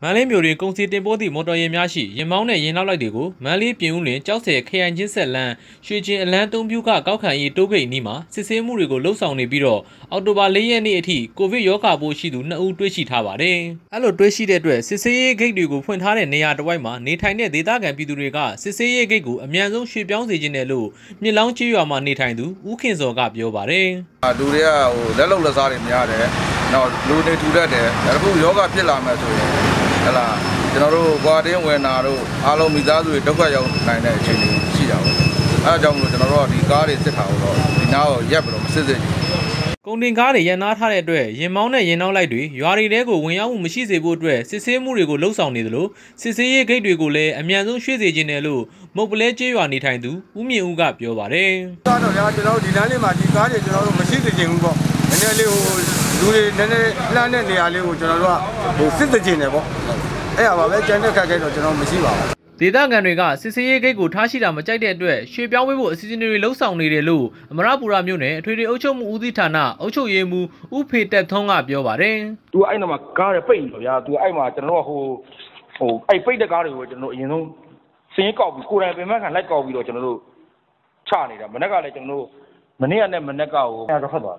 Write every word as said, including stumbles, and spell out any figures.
Mà lên biểu điện công ty tên bố tỷ một đôi em nhà chỉ, em máu này em lao lại được cố. Mà lên biểu điện cháu sẽ khi anh chiến sẽ là suy chuyện là tung biểu cả cao khả y tố gậy ni mà. Sẽ xem mưu của lâu sau này bị rồi. October lấy anh đi thì cô viết gió cả bộ chỉ đủ nợ tuổi chỉ thả bà đây. Alo tuổi chỉ đẹp tuổi. Sẽ xem cái điều của phần thả để này à đôi mà. Nếu thay này thì ta cái bị đủ rồi cả. Sẽ xem cái của em nhà giống suy béo gì trên này luôn. Như lão chỉ vào mà nếu thay đủ, u khen gió gặp gió bà đây. À đủ đấy à, đã lâu là sao em nhà đấy. Nào luôn này đủ đấy đấy. Đã không gió gặp biết làm mà thôi. Là cho nó đâu qua đến ngoài nào đâu alo mình ra rồi đâu có dòng này này chỉ chỉ dòng à dòng rồi cho nó rồi thì cá thì sẽ thảo rồi thì nào dẹp rồi sẽ gì công ty cá thì giờ nó thay đổi giờ máu này giờ nó lại đổi giờ đi đấy của người áo mình chỉ dễ buồn rồi sẽ xem mua được của lâu sau này rồi sẽ xem cái đổi của lệ em nhà giống suy gì trên này luôn một lệ chơi vào đi thành tú uống nhiều gặp rồi bà đấy ta đâu ra cho nó đi nãy mà đi cá thì cho nó mình chỉ gì cũng có nên là dù đi nên là nên là liệu cho nó là xích gì này không ấy à bảo vệ cho nó cái cái rồi cho nó mới xí vào thì ta ngày này cả xí cái củ thá xí là một trái đèn tuổi suy béo với bộ xí này lấu sòng này để lù mà ra bù làm như này thuê đi ấu châu mu di thản à ấu châu ye mu u phê đẹp thông à biểu bà đấy tôi ai nào mà cá để bơi rồi tôi ai mà cho nó hồ hồ ai bơi để cá rồi cho nó yên không xí cỏ bị cua này bên mắt hàng lại cỏ bị rồi cho nó cha này là mình đã cá này cho nó mình này anh em mình đã cá rồi nó phát rồi